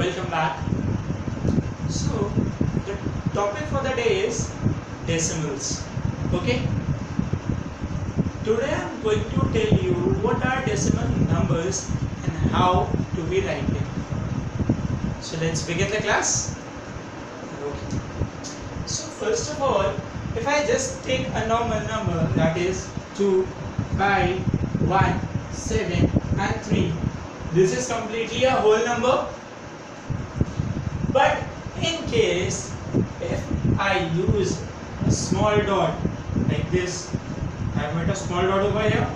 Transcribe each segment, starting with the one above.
Welcome back. So the topic for the day is decimals. Okay. Today I am going to tell you what are decimal numbers and how to be write them. So let's begin the class. Okay. So first of all, if I just take a normal number, that is 2, 5, 1, 7 and 3. This is completely a whole number. But in case if I use a small dot like this, I have made a small dot over here.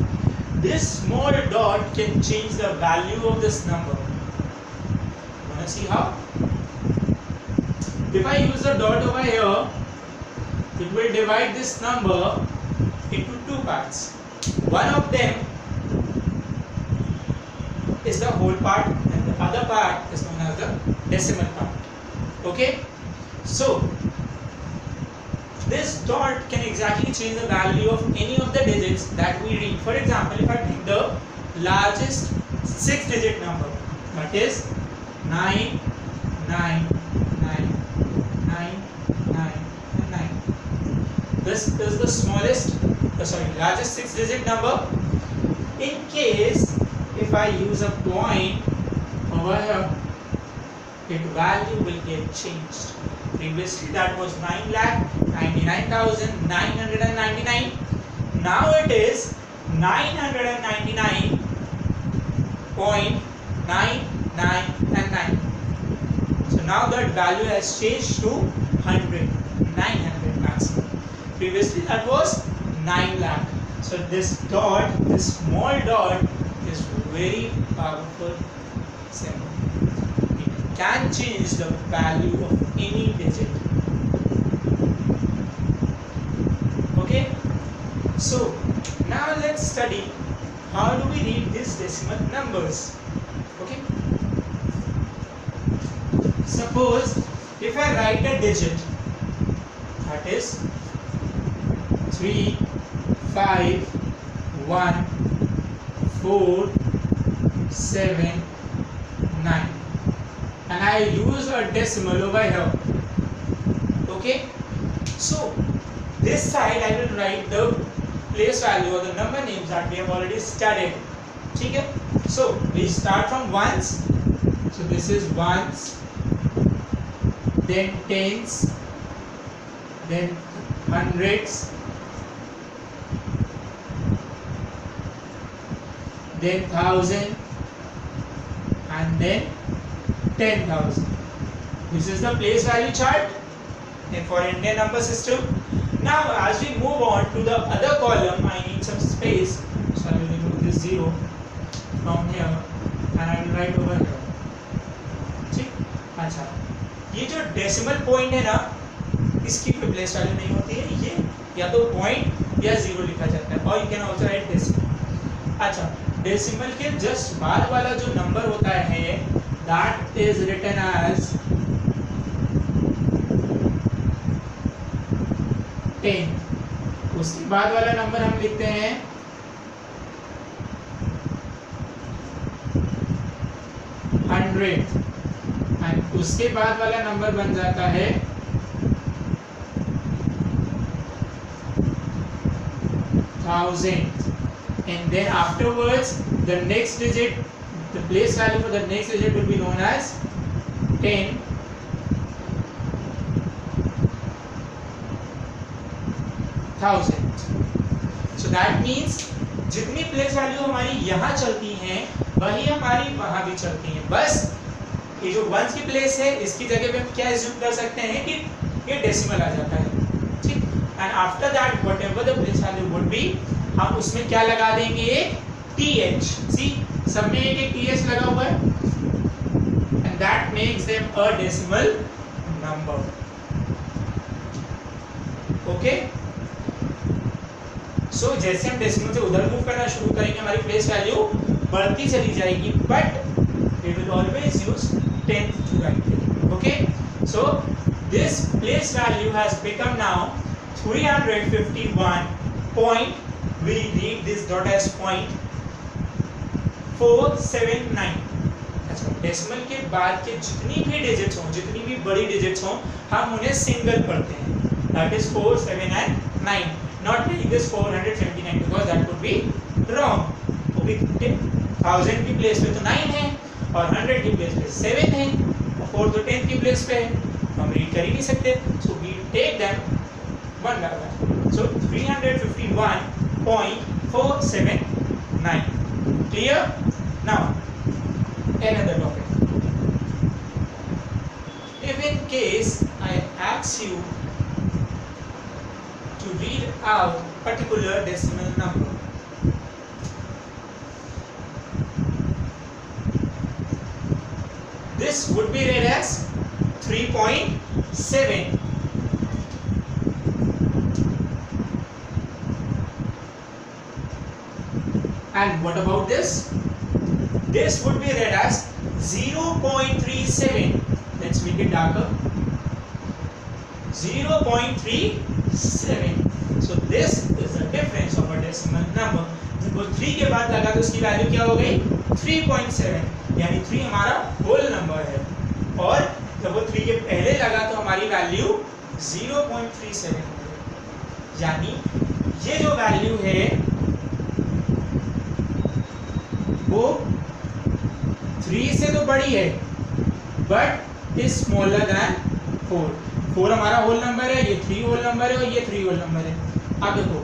This small dot can change the value of this number. Wanna see how? If I use a dot over here, it will divide this number into two parts. One of them is the whole part and the other part is known as the decimal part. Okay, so this dot can exactly change the value of any of the digits that we read. For example, if I take the largest 6-digit number, that is 9, 9, 9, 9, 9, and 9. This is the largest 6-digit number. In case if I use a point over here, its value will get changed. Previously that was 9,99,999. Now it is 999.999. So now that value has changed to 100. 900 lakhs. Previously that was 9 lakh. So this dot, this small dot, is very powerful symbol. It can change the value of any digit. Okay. So now let's study how do we read these decimal numbers. Okay. Suppose if I write a digit, that is 3, 5, 1, 4, 7, 9, and I use a decimal over here. Okay, so this side I will write the place value or the number names that we have already studied. Okay, so we start from ones. So this is ones, then tens, then hundreds, then 1,000, and then 10,000. This is the place value chart for Indian number system. Now as we move on to the other column, I need some space, so I will remove this 0 from here and I will write over here. ठीक? अच्छा, ये जो decimal point है ना, इसकी कोई place value नहीं होती है, ये या तो point या 0 लिखा जाता है, और you can also write decimal. अच्छा, डेसिमल के जस्ट बाद वाला जो नंबर होता है, दैट इज रिटन एज 10. उसके बाद वाला नंबर हम लिखते हैं 100 एंड उसके बाद वाला नंबर बन जाता है 1000. And then afterwards, the next digit, the place value for the next digit will be known as 10. Thousand. So that means जितनी place value हमारी यहाँ चलती हैं, वही हमारी वहाँ भी चलती हैं. बस ये जो ones की place है, इसकी जगह पे हम क्या assume कर सकते हैं कि ये decimal आ जाता है. ठीक? And after that, whatever the place value would be, हम उसमें क्या लगा देंगे, एक TH. सी सब में एक TH लगा हुआ है, and that makes them a decimal number. Okay? So जैसे हम डेसिमल से उधर मूव करना शुरू करेंगे, हमारी प्लेस वैल्यू बढ़ती चली जाएगी, but we will always use 10 to write it. Okay? So this place value has become now 351 point. We read this dot as 0.479. That's what decimal के बाद के जितनी भी डिजिट्स हों, जितनी भी बड़ी डिजिट्स हों, हम उन्हें सिंगल पढ़ते हैं, that is 4799, not this 479 because that would be wrong. Okay, 1000 की प्लेस पे तो 9 है और 100 की प्लेस पे 7 है और 4 तो 10 की प्लेस पे है, हम रीड कर ही नहीं सकते, so we take them one by one. So 351.479, clear? Now another topic. If in case I ask you to read out particular decimal number, this would be read as 3.7. And what about this? This would be read as 0.37. Let's make it darker. 0.37. So this is the difference of a decimal number. जब 3 के बाद लगा तो उसकी value क्या हो गई? 3.7. यानी 3 हमारा होल नंबर है, और जब वो 3 के पहले लगा तो हमारी वैल्यू 0.37 है। यानी ये जो वैल्यू है वो 3 से तो बड़ी है बट इज स्मॉलर देन 4। 4 हमारा होल नंबर है, ये 3 होल नंबर है और ये 3 होल नंबर है। अब देखो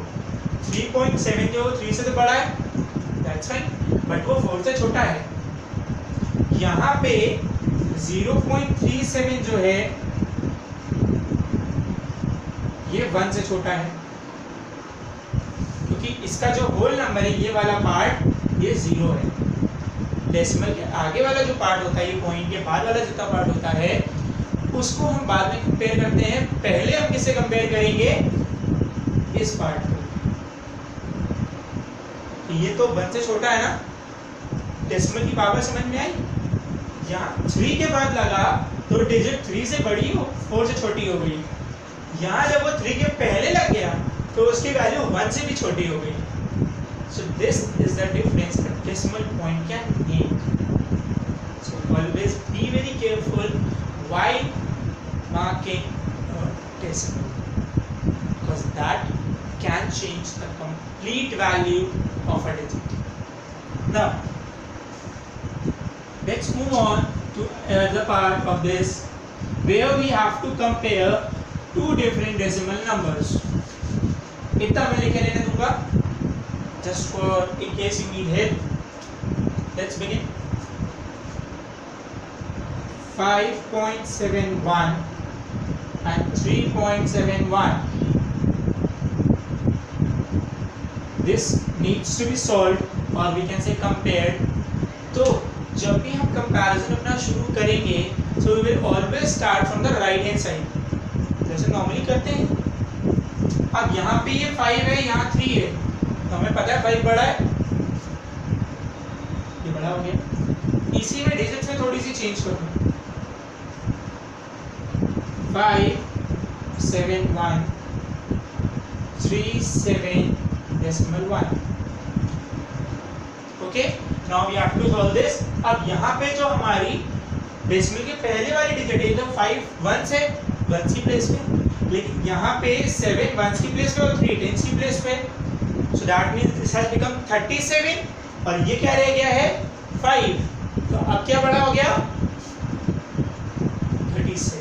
3.7 जो 3 से तो बड़ा है, दैट्स फाइन, बट वो 4 से छोटा है। यहाँ पे 0.37 जो है ये 1 से छोटा है, क्योंकि इसका जो होल नंबर है ये वाला पार्ट ये 0 है। डेसिमल के आगे वाला जो पार्ट होता है, ये पॉइंट के बाद वाला जितना पार्ट होता है उसको हम बाद में कंपेयर करते हैं, पहले हम किससे कंपेयर करेंगे? इस पार्ट को। ये तो 1 से छोटा है ना, डेसिमल की पावर समझ में आई। यहाँ 3 के बाद लगा तो डिजिट 3 से बड़ी हो 4 से छोटी हो गई। यहाँ जब वो 3 के पहले लग गया तो उसकी वैल्यू 1 से भी छोटी हो गई। So this is the difference that decimal point can make. So always be very careful while marking a decimal, because that can change the complete value of a digit. Now let's move on to another part of this, where we have to compare two different decimal numbers. इतना मैं लिख लेने दूंगा, just for in case you need help. Let's begin. 5.71 and 3.71, this needs to be solved or we can say compared. तो जब भी हम comparison अपना शुरू करेंगे, so we will always start from the right hand side, जैसे normally करते हैं। अब यहाँ पे ये 5 है, यहाँ 3 है, तो हमें पता है 5 बड़ा है, ये बड़ा हो गया। इसी में डिजिट में थोड़ी सी चेंज करूँ, 5.71.37.1। Okay, now we have to solve this. अब यहाँ पे जो हमारी डेसिमल के पहले वाली डिजिट है, तो 5 1s है, 1s की प्लेस पे, लेकिन यहाँ पे 7 1s की प्लेस पे और 3 10s की प्लेस पे। So that means this has become 37 और ये क्या रह गया है? 5। तो अब क्या बड़ा हो गया? 37।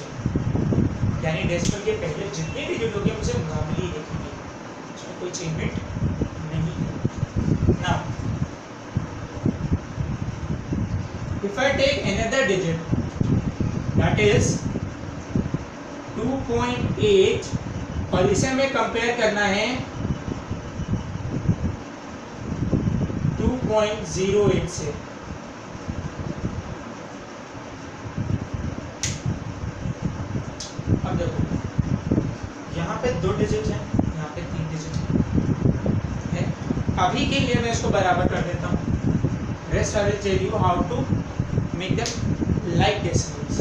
यानी डेसिमल के पहले जितने भी डिजिट होंगे उसे नॉर्मली लिखेंगे, उसमें कोई चेंजमेंट नहीं है। Now if I take another digit that is 2.8 और इसे हमें कंपेयर करना है 0.08 से, अब देखो यहाँ पे 2 डिजिट हैं, यहाँ पे 3 डिजिट हैं। अभी के लिए मैं इसको बराबर कर देता हूँ, rest I will tell you how to make them like decimals.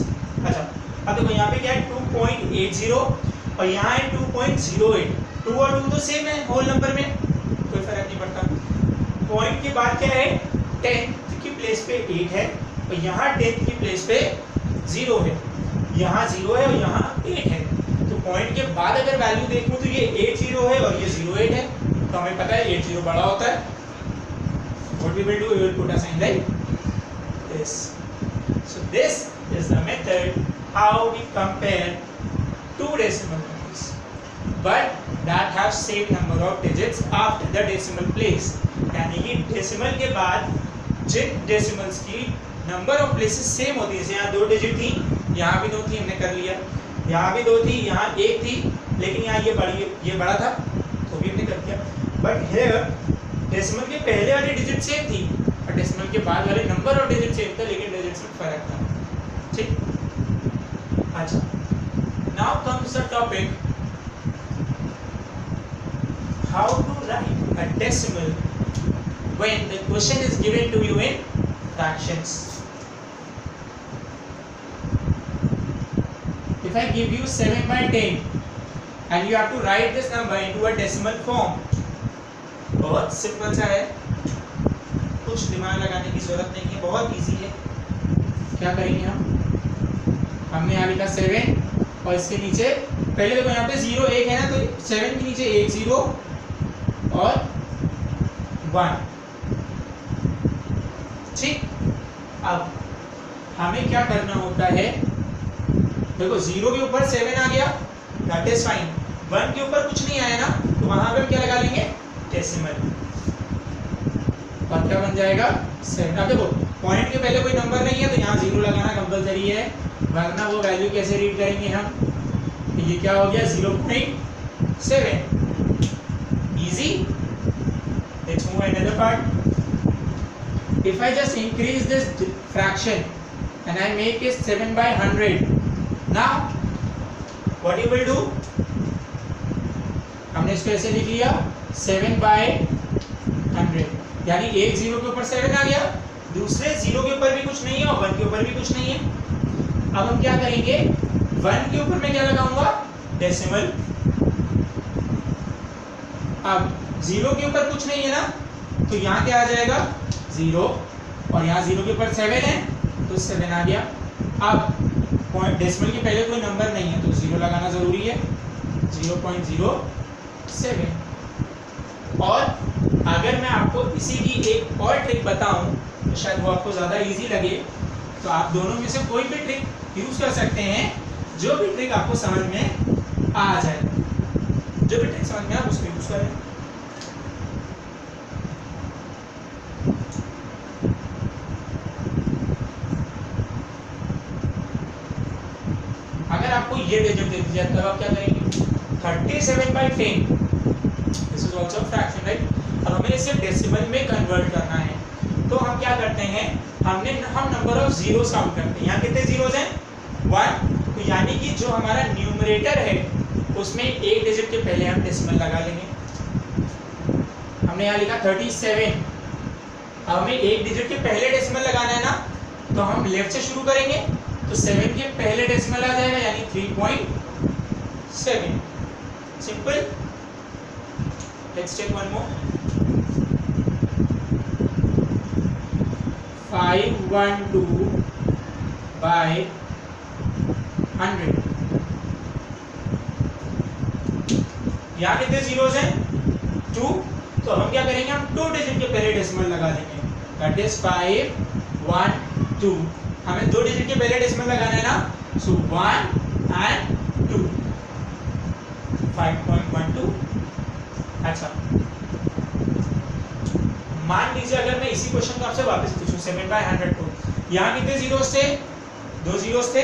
अच्छा, अब देखो यहाँ पे क्या है 2.80 और यहाँ है 2.08। 2 और 2 तो सेम है होल नंबर में, कोई फर्क नहीं पड़ता। पॉइंट के बाद क्या है? 10th की प्लेस पे 8 है और यहाँ 10th की पेज पे जीरो है, यहाँ जीरो है और यहाँ एट है। तो पॉइंट के बाद अगर वैल्यू देखूँ तो ये 80 है और ये 08 है, तो हमें पता है 80 बड़ा होता है। What we will do, we will put a sign like this. So this is the method how we compare two decimal numbers, but that have same number of digits after the decimal place. यानी कि decimal के बाद जिन decimals की number of places same होती है, जैसे यहाँ 2 digit थी, यहाँ भी 2 थी, हमने कर लिया, यहाँ भी 2 थी, यहाँ 1 थी, लेकिन यहाँ ये बड़ा था, तो भी हमने कर दिया. But here डेसिमल के पहले वाले डिजिट सेम थी और डेसिमल के बाद वाले नंबर और डिजिट सेम था, लेकिन डिजिट्स में फर्क था। ठीक, अच्छा, now comes the topic how to write a decimal when the question is given to you in fractions. If I give you 7/10 and you have to write this number into a decimal form, बहुत simple सा है, कुछ दिमाग लगाने की जरूरत नहीं है, बहुत इजी है। क्या करेंगे हमने यहाँ लिखा 7 और इसके नीचे पहले देखो यहाँ पे 0 1 है ना, तो 7 के नीचे 1 0 और 1। ठीक, अब हमें क्या करना होता है, देखो 0 के ऊपर 7 आ गया, दैट इज फाइन। 1 के ऊपर कुछ नहीं आया ना, तो वहां पे हम क्या लगा लेंगे, डेसिमल, और क्या बन जाएगा 7। अब देखो पॉइंट के पहले कोई नंबर नहीं है तो यहाँ 0 लगाना कंपलसरी है, वरना वो वैल्यू कैसे रीड करेंगे हम। ये क्या हो गया 0.7। Easy. Let's move another part. If I just increase this fraction and I make it 7/100, now what you will do, हमने इसको ऐसे लिख लिया 7/100, यानी एक 0 के ऊपर 7 आ गया, दूसरे 0 के ऊपर भी कुछ नहीं है और 1 के ऊपर भी कुछ नहीं है। अब हम क्या करेंगे, 1 के ऊपर मैं क्या लगाऊंगा, डेसिमल। अब 0 के ऊपर कुछ नहीं है ना, तो यहाँ क्या आ जाएगा 0 और यहाँ 0 के ऊपर 7 है तो 7 आ गया। अब पॉइंट डेसिमल के पहले कोई नंबर नहीं है तो 0 लगाना जरूरी है, 0.07। और अगर मैं आपको इसी की एक और ट्रिक बताऊं तो शायद वो आपको ज़्यादा इजी लगे, तो आप दोनों में से कोई भी ट्रिक यूज़ कर सकते हैं, जो भी ट्रिक आपको समझ में आ जाए, जो भी ट्रिक समझ में आप उसको यूज़ करें। अगर आपको ये डिजिट दे दिया तो आप क्या करेंगे, 37/10, this is also fraction right, और हमें इसे डेसिमल में कन्वर्ट करना है। तो हम क्या करते हैं, हम नंबर ऑफ जीरोस काउंट करते हैं। यहाँ कितने जीरोस हैं, 1, तो यानी कि जो हमारा न्यूमरेटर है उसमें एक डिजिट के पहले हम डेसिमल लगा लेंगे। हमने यहाँ लिखा 37, हमें एक डिजिट के पहले डेसिमल लगाना है ना, तो हम लेफ्ट से शुरू करेंगे, तो 7 के पहले डेसिमल आ जाएगा, यानी 3.7। Simple. Let's take one more. 512/100। यहाँ कितने जीरोस हैं, 2, तो हम क्या करेंगे, हम 2 डिजिट के पहले डेसिमल लगा देंगे, दैट इज 512। हमें 2 डिजिट के पहले डेसिमल लगाना है ना, सो 1 एंड 2, 5.12। अच्छा, मान लीजिए अगर मैं इसी क्वेश्चन को आपसे वापस पूछूं 7/100 को, यहाँ कितने जीरोस थे, 2 जीरोस थे,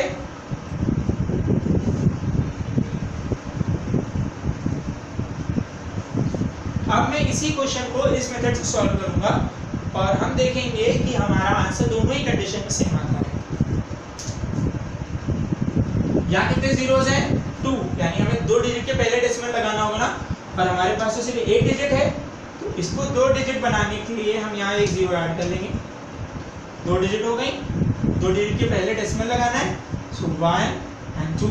अब मैं इसी क्वेश्चन को इस मेथड से सॉल्व करूंगा और हम देखेंगे कि हमारा आंसर दोनों ही कंडीशन में सेम आता है। यहाँ कितने जीरोस हैं, 2, यानी हमें 2 डिजिट के पहले डेसिमल लगाना होगा ना, पर हमारे पास तो सिर्फ 1 डिजिट है, तो इसको 2 डिजिट बनाने के लिए हम यहाँ एक 0 ऐड कर लेंगे, 2 डिजिट हो गई, 2 डिजिट के पहले डेसिमल लगाना है, सो 1 एंड 2।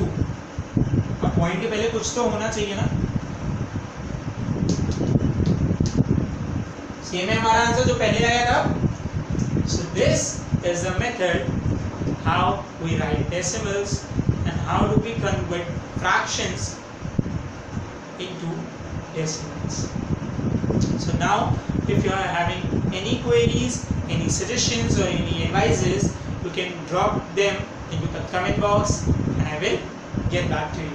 अब पॉइंट के पहले कुछ तो होना चाहिए ना, सेम है हमारा आंसर जो पहले आया था। So this is the method how we write decimals, and how do we convert fractions into decimals. So now, if you are having any queries, any suggestions or any advices, you can drop them into the comment box and I will get back to you.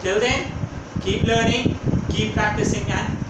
Till then, keep learning, keep practicing, and